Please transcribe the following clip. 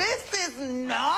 This is not.